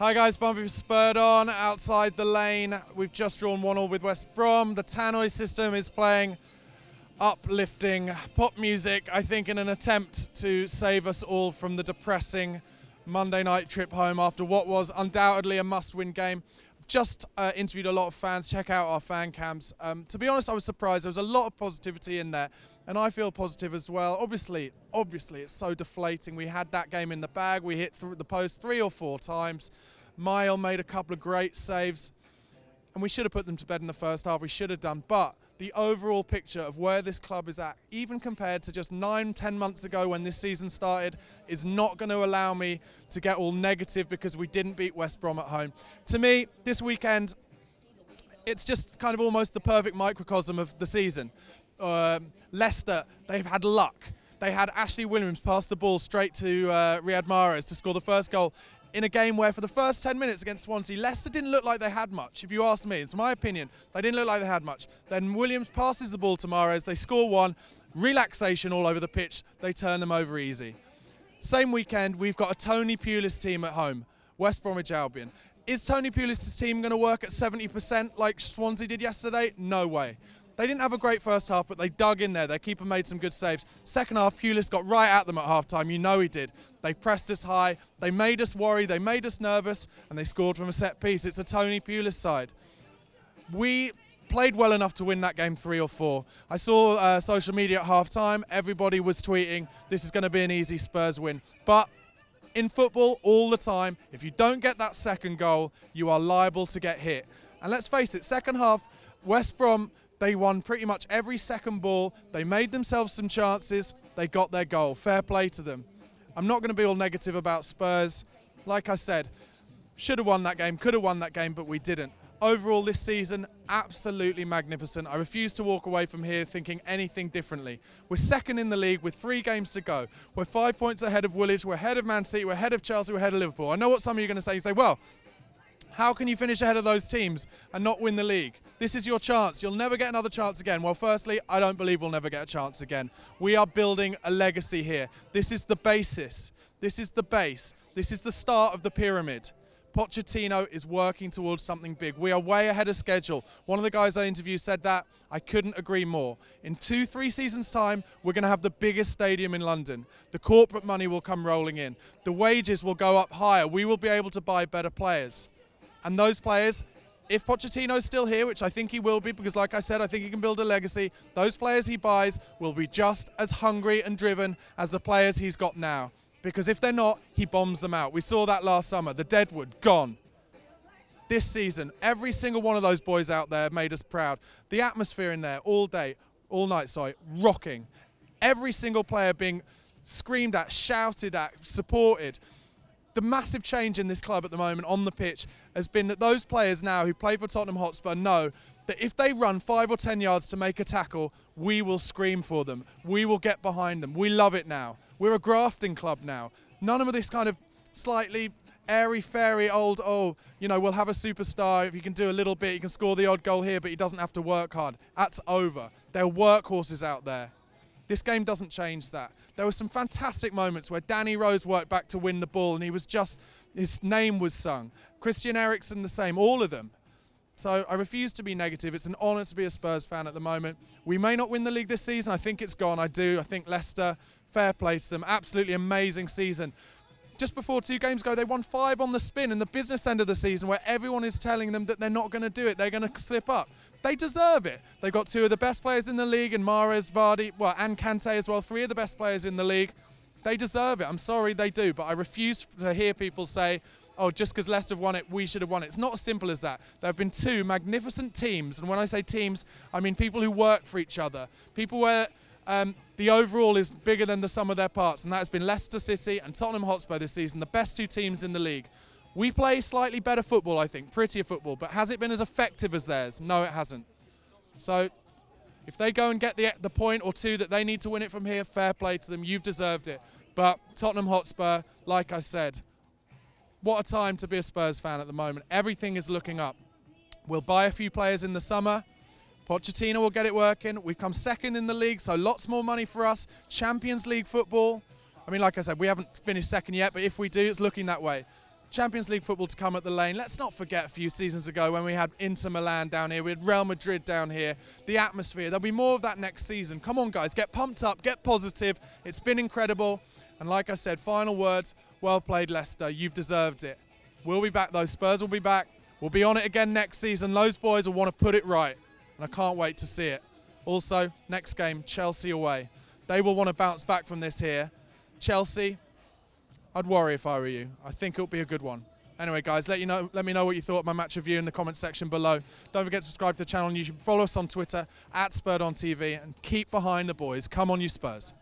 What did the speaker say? Hi guys, Bumpy for Spurred On, outside the lane. We've just drawn 1-1 with West Brom. The Tannoy system is playing uplifting pop music, I think in an attempt to save us all from the depressing Monday night trip home after what was undoubtedly a must-win game. I've just interviewed a lot of fans. Check out our fan cams. To be honest, I was surprised. There was a lot of positivity in there, and I feel positive as well. Obviously, it's so deflating. We had that game in the bag. We hit the post 3 or 4 times. Mile made a couple of great saves, and we should have put them to bed in the first half. We should have done. But the overall picture of where this club is at, even compared to just 9, 10 months ago when this season started, is not going to allow me to get all negative because we didn't beat West Brom at home. To me, this weekend, it's just kind of almost the perfect microcosm of the season. Leicester, they've had luck. They had Ashley Williams pass the ball straight to Riyad Mahrez to score the first goal in a game where for the first 10 minutes against Swansea, Leicester didn't look like they had much. If you ask me, it's my opinion, they didn't look like they had much. Then Williams passes the ball to Mahrez, they score 1, relaxation all over the pitch, they turn them over easy. Same weekend, we've got a Tony Pulis team at home, West Bromwich Albion. Is Tony Pulis' team going to work at 70% like Swansea did yesterday? No way. They didn't have a great first half, but they dug in there. Their keeper made some good saves. Second half, Pulis got right at them at halftime. You know he did. They pressed us high. They made us worry. They made us nervous, and they scored from a set piece. It's a Tony Pulis side. We played well enough to win that game 3 or 4. I saw social media at halftime. Everybody was tweeting, this is going to be an easy Spurs win. But in football, all the time, if you don't get that second goal, you are liable to get hit. And let's face it, second half, West Brom, they won pretty much every second ball. They made themselves some chances. They got their goal. Fair play to them. I'm not going to be all negative about Spurs. Like I said, should have won that game, could have won that game, but we didn't. Overall this season, absolutely magnificent. I refuse to walk away from here thinking anything differently. We're second in the league with 3 games to go. We're 5 points ahead of Woolwich. We're ahead of Man City. We're ahead of Chelsea. We're ahead of Liverpool. I know what some of you are going to say. You say, well, how can you finish ahead of those teams and not win the league? This is your chance. You'll never get another chance again. Well, firstly, I don't believe we'll never get a chance again. We are building a legacy here. This is the basis. This is the base. This is the start of the pyramid. Pochettino is working towards something big. We are way ahead of schedule. One of the guys I interviewed said that. I couldn't agree more. In 2-3 seasons' time, we're going to have the biggest stadium in London. The corporate money will come rolling in. The wages will go up higher. We will be able to buy better players. And those players, if Pochettino's still here, which I think he will be, because like I said, I think he can build a legacy, those players he buys will be just as hungry and driven as the players he's got now. Because if they're not, he bombs them out. We saw that last summer. The Deadwood, gone. This season, every single one of those boys out there made us proud. The atmosphere in there all day, all night, sorry, rocking. Every single player being screamed at, shouted at, supported. The massive change in this club at the moment on the pitch has been that those players now who play for Tottenham Hotspur know that if they run 5 or 10 yards to make a tackle, we will scream for them. We will get behind them. We love it now. We're a grafting club now. None of this kind of slightly airy-fairy old, oh, you know, we'll have a superstar. If you can do a little bit, you can score the odd goal here, but he doesn't have to work hard. That's over. They're workhorses out there. This game doesn't change that. There were some fantastic moments where Danny Rose worked back to win the ball and he was just, his name was sung. Christian Eriksen the same, all of them. So I refuse to be negative. It's an honour to be a Spurs fan at the moment. We may not win the league this season. I think it's gone. I do. I think Leicester, fair play to them. Absolutely amazing season. Just before 2 games ago, they won 5 on the spin in the business end of the season where everyone is telling them that they're not going to do it, they're going to slip up. They deserve it. They've got 2 of the best players in the league in Mahrez, Vardy, well, and Kante as well, 3 of the best players in the league. They deserve it. I'm sorry they do, but I refuse to hear people say, oh, just because Leicester have won it, we should have won it. It's not as simple as that. There have been 2 magnificent teams, and when I say teams, I mean people who work for each other, people where the overall is bigger than the sum of their parts, and that has been Leicester City and Tottenham Hotspur this season, the best 2 teams in the league. We play slightly better football, I think, prettier football, but has it been as effective as theirs? No, it hasn't. So if they go and get the point or 2 that they need to win it from here, fair play to them. You've deserved it. But Tottenham Hotspur, like I said, what a time to be a Spurs fan at the moment. Everything is looking up. We'll buy a few players in the summer. Pochettino will get it working. We've come second in the league, so lots more money for us. Champions League football. I mean, like I said, we haven't finished second yet, but if we do, it's looking that way. Champions League football to come at the Lane. Let's not forget a few seasons ago when we had Inter Milan down here, we had Real Madrid down here, the atmosphere. There'll be more of that next season. Come on, guys, get pumped up, get positive. It's been incredible. And like I said, final words, well played, Leicester. You've deserved it. We'll be back, though. Spurs will be back. We'll be on it again next season. Those boys will want to put it right, and I can't wait to see it. Also, next game, Chelsea away. They will want to bounce back from this here. Chelsea, I'd worry if I were you. I think it'll be a good one. Anyway, guys, let me know what you thought of my match review in the comments section below. Don't forget to subscribe to the channel on YouTube. Follow us on Twitter, @SpurredOnTV, and keep behind the boys. Come on, you Spurs.